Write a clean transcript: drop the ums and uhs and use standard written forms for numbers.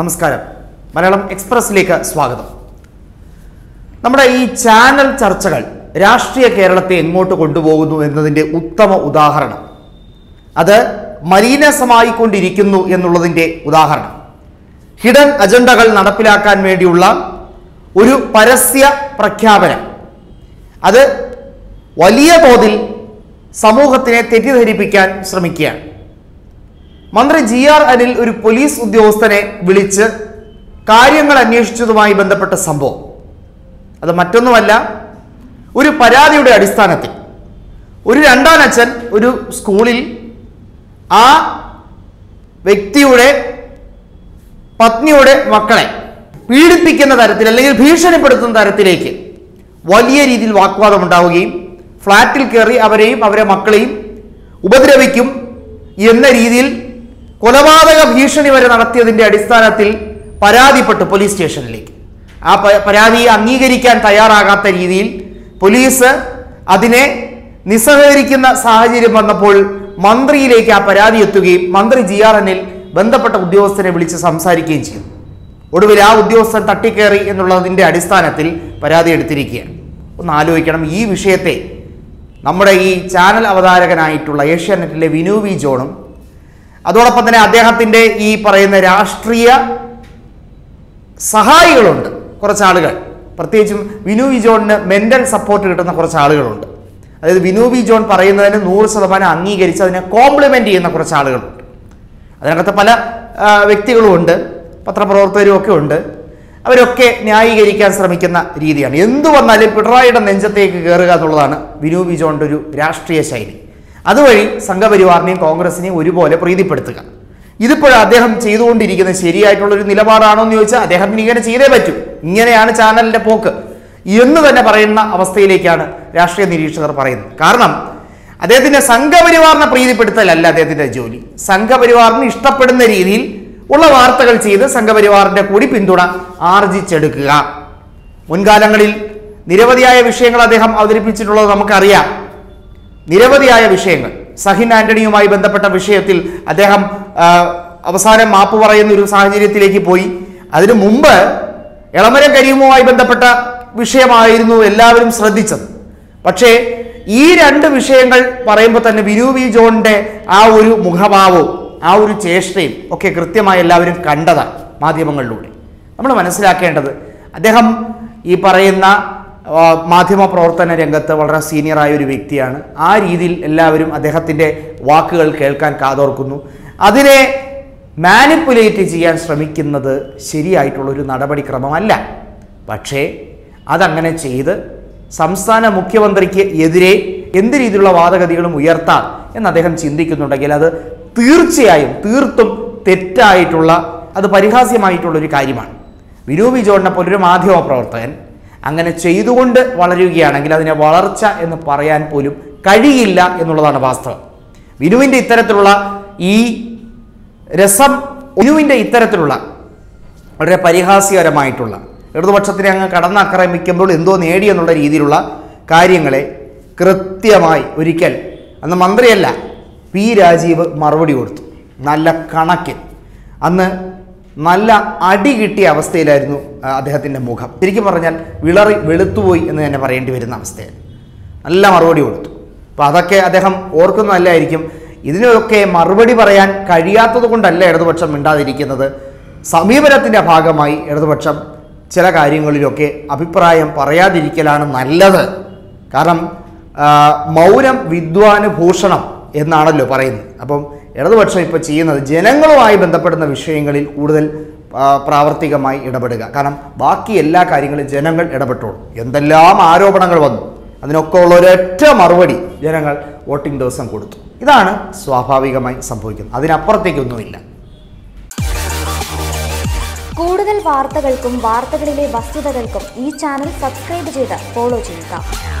നമസ്കാരം മലയാളം എക്സ്പ്രസിലേക്ക് സ്വാഗതം. നമ്മുടെ ഈ ചാനൽ ചർച്ചകൾ രാഷ്ട്രീയ കേരളത്തെ എങ്ങോട്ട് കൊണ്ടുപോകുന്നു എന്നതിൻ്റെ ഉത്തമ ഉദാഹരണം, അത് മലീനസമായിക്കൊണ്ടിരിക്കുന്നു എന്നുള്ളതിൻ്റെ ഉദാഹരണം, ഹിഡൻ അജണ്ടകൾ നടപ്പിലാക്കാൻ വേണ്ടിയുള്ള ഒരു പരസ്യ പ്രഖ്യാപനം, അത് വലിയ തോതിൽ സമൂഹത്തിനെ തെറ്റിദ്ധരിപ്പിക്കാൻ ശ്രമിക്കുകയാണ്. മന്ത്രി GR അനിൽ ഒരു പോലീസ് ഉദ്യോഗസ്ഥനെ വിളിച്ച് കാര്യങ്ങൾ അന്വേഷിച്ചതുമായി ബന്ധപ്പെട്ട സംഭവം, അത് മറ്റൊന്നുമല്ല, ഒരു പരാതിയുടെ അടിസ്ഥാനത്തിൽ ഒരു രണ്ടാനച്ഛൻ ഒരു സ്കൂളിൽ ആ വ്യക്തിയുടെ പത്നിയുടെ മക്കളെ പീഡിപ്പിക്കുന്ന തരത്തിൽ അല്ലെങ്കിൽ ഭീഷണിപ്പെടുത്തുന്ന തരത്തിലേക്ക് വലിയ രീതിയിൽ വാക്വാദം ഉണ്ടാവുകയും ഫ്ലാറ്റിൽ കയറി അവരെയും അവരെ മക്കളെയും ഉപദ്രവിക്കും എന്ന രീതിയിൽ കൊലപാതക ഭീഷണി വരെ നടത്തിയതിൻ്റെ അടിസ്ഥാനത്തിൽ പരാതിപ്പെട്ടു പോലീസ് സ്റ്റേഷനിലേക്ക്. ആ പരാതി അംഗീകരിക്കാൻ തയ്യാറാകാത്ത രീതിയിൽ പോലീസ് അതിനെ നിസ്സഹകരിക്കുന്ന സാഹചര്യം വന്നപ്പോൾ മന്ത്രിയിലേക്ക് ആ പരാതി എത്തുകയും മന്ത്രി GR അനിൽ ബന്ധപ്പെട്ട ഉദ്യോഗസ്ഥനെ വിളിച്ച് സംസാരിക്കുകയും ചെയ്തു. ഒടുവിൽ ആ ഉദ്യോഗസ്ഥൻ തട്ടിക്കേറി എന്നുള്ളതിൻ്റെ അടിസ്ഥാനത്തിൽ പരാതി എടുത്തിരിക്കുകയാണ്. ഒന്ന് ആലോചിക്കണം, ഈ വിഷയത്തെ നമ്മുടെ ഈ ചാനൽ അവതാരകനായിട്ടുള്ള ഏഷ്യാനെറ്റിലെ വിനു ജോണും അതോടൊപ്പം തന്നെ അദ്ദേഹത്തിൻ്റെ ഈ പറയുന്ന രാഷ്ട്രീയ സഹായികളുണ്ട് കുറച്ചാളുകൾ, പ്രത്യേകിച്ചും വിനു ജോണിന് മെൻ്റൽ സപ്പോർട്ട് കിട്ടുന്ന കുറച്ചാളുകളുണ്ട്. അതായത് വിനു ജോൺ പറയുന്നതിന് 100% അംഗീകരിച്ച് അതിനെ കോംപ്ലിമെൻ്റ് ചെയ്യുന്ന കുറച്ചാളുകളുണ്ട്. അതിനകത്ത് പല വ്യക്തികളുമുണ്ട്, പത്രപ്രവർത്തകരും ഒക്കെ ഉണ്ട്. അവരൊക്കെ ന്യായീകരിക്കാൻ ശ്രമിക്കുന്ന രീതിയാണ്. എന്തു വന്നാലും പിണറായിയുടെ നെഞ്ചത്തേക്ക് കയറുക എന്നുള്ളതാണ് വിനു ജോണിൻ്റെ ഒരു രാഷ്ട്രീയ ശൈലി. അതുവഴി സംഘപരിവാറിനെയും കോൺഗ്രസിനെയും ഒരുപോലെ പ്രീതിപ്പെടുത്തുക. ഇതിപ്പോൾ അദ്ദേഹം ചെയ്തുകൊണ്ടിരിക്കുന്നത് ശരിയായിട്ടുള്ളൊരു നിലപാടാണോ എന്ന് ചോദിച്ചാൽ അദ്ദേഹത്തിന് ഇങ്ങനെ ചെയ്തേ പറ്റൂ, ഇങ്ങനെയാണ് ചാനലിൻ്റെ പോക്ക് എന്ന് തന്നെ പറയുന്ന അവസ്ഥയിലേക്കാണ് രാഷ്ട്രീയ നിരീക്ഷകർ പറയുന്നത്. കാരണം അദ്ദേഹത്തിൻ്റെ സംഘപരിവാറിനെ പ്രീതിപ്പെടുത്തലല്ല അദ്ദേഹത്തിൻ്റെ ജോലി, സംഘപരിവാറിന് ഇഷ്ടപ്പെടുന്ന രീതിയിൽ ഉള്ള വാർത്തകൾ ചെയ്ത് സംഘപരിവാറിൻ്റെ കൂടി പിന്തുണ ആർജിച്ചെടുക്കുക. മുൻകാലങ്ങളിൽ നിരവധിയായ വിഷയങ്ങൾ അദ്ദേഹം അവതരിപ്പിച്ചിട്ടുള്ളത് നമുക്കറിയാം. നിരവധിയായ വിഷയങ്ങൾ, സഹിൻ ആന്റണിയുമായി ബന്ധപ്പെട്ട വിഷയത്തിൽ അദ്ദേഹം അവസാനം മാപ്പ് പറയുന്ന ഒരു സാഹചര്യത്തിലേക്ക് പോയി. അതിനു മുമ്പ് എളമരം കരീമുമായി ബന്ധപ്പെട്ട വിഷയമായിരുന്നു എല്ലാവരും ശ്രദ്ധിച്ചത്. പക്ഷേ ഈ രണ്ട് വിഷയങ്ങൾ പറയുമ്പോൾ തന്നെ വിനു ജോണിൻ്റെ ആ ഒരു മുഖഭാവവും ആ ഒരു ചേഷ്ടയും ഒക്കെ കൃത്യമായി എല്ലാവരും കണ്ടതാണ് മാധ്യമങ്ങളിലൂടെ. നമ്മൾ മനസ്സിലാക്കേണ്ടത് അദ്ദേഹം ഈ പറയുന്ന മാധ്യമ പ്രവർത്തന രംഗത്ത് വളരെ സീനിയറായ ഒരു വ്യക്തിയാണ്. ആ രീതിയിൽ എല്ലാവരും അദ്ദേഹത്തിൻ്റെ വാക്കുകൾ കേൾക്കാൻ കാതോർക്കുന്നു. അതിനെ മാനിപ്പുലേറ്റ് ചെയ്യാൻ ശ്രമിക്കുന്നത് ശരിയായിട്ടുള്ളൊരു നടപടിക്രമമല്ല. പക്ഷേ അതങ്ങനെ ചെയ്ത് സംസ്ഥാന മുഖ്യമന്ത്രിക്ക് എതിരെ എന്ത് രീതിയിലുള്ള വാദഗതികളും ഉയർത്താം എന്ന് അദ്ദേഹം ചിന്തിക്കുന്നുണ്ടെങ്കിൽ അത് തീർച്ചയായും തീർത്തും തെറ്റായിട്ടുള്ള, അത് പരിഹാസ്യമായിട്ടുള്ളൊരു കാര്യമാണ്. വിനു ജോണിനെ പോലൊരു മാധ്യമ പ്രവർത്തകൻ അങ്ങനെ ചെയ്തുകൊണ്ട് വളരുകയാണെങ്കിൽ അതിനെ വളർച്ച എന്ന് പറയാൻ പോലും കഴിയില്ല എന്നുള്ളതാണ് വാസ്തവം. വിനുവിൻ്റെ ഇത്തരത്തിലുള്ള ഈ രസം, വിനുവിൻ്റെ ഇത്തരത്തിലുള്ള വളരെ പരിഹാസ്യകരമായിട്ടുള്ള ഇടതുപക്ഷത്തിനെ അങ്ങ് കടന്നാക്രമിക്കുമ്പോൾ എന്തോ നേടി എന്നുള്ള രീതിയിലുള്ള കാര്യങ്ങളെ കൃത്യമായി ഒരിക്കൽ അന്ന് മന്ത്രിയല്ല P. Rajeev മറുപടി കൊടുത്തു. നല്ല കണക്കിൽ അന്ന് നല്ല അടി കിട്ടിയ അവസ്ഥയിലായിരുന്നു അദ്ദേഹത്തിൻ്റെ മുഖം. ശരിക്കും പറഞ്ഞാൽ വിളറി വെളുത്തുപോയി എന്ന് തന്നെ പറയേണ്ടി വരുന്ന അവസ്ഥയാണ്. നല്ല മറുപടി കൊടുത്തു. അപ്പോൾ അതൊക്കെ അദ്ദേഹം ഓർക്കുന്നതല്ലായിരിക്കും. ഇതിനൊക്കെ മറുപടി പറയാൻ കഴിയാത്തത് കൊണ്ടല്ല ഇടതുപക്ഷം മിണ്ടാതിരിക്കുന്നത്. സമീപനത്തിൻ്റെ ഭാഗമായി ഇടതുപക്ഷം ചില കാര്യങ്ങളിലൊക്കെ അഭിപ്രായം പറയാതിരിക്കലാണ് നല്ലത്. കാരണം മൗനം വിദ്വാന് ഭൂഷണം എന്നാണല്ലോ പറയുന്നത്. അപ്പം ഇടതുപക്ഷം ഇപ്പോൾ ചെയ്യുന്നത് ജനങ്ങളുമായി ബന്ധപ്പെടുന്ന വിഷയങ്ങളിൽ കൂടുതൽ പ്രാവർത്തികമായി ഇടപെടുക. കാരണം ബാക്കി എല്ലാ കാര്യങ്ങളും ജനങ്ങൾ ഇടപെട്ടോളൂ. എന്തെല്ലാം ആരോപണങ്ങൾ വന്നു, അതിനൊക്കെ ഉള്ള ഒരൊറ്റ മറുപടി ജനങ്ങൾ വോട്ടിംഗ് ദിവസം കൊടുത്തു. ഇതാണ് സ്വാഭാവികമായി സംഭവിക്കുന്നത്, അതിനപ്പുറത്തേക്കൊന്നുമില്ല. കൂടുതൽ വാർത്തകൾക്കും വാർത്തകളിലെ വസ്തുതകൾക്കും ഈ ചാനൽ സബ്സ്ക്രൈബ് ചെയ്ത് ഫോളോ ചെയ്യുക.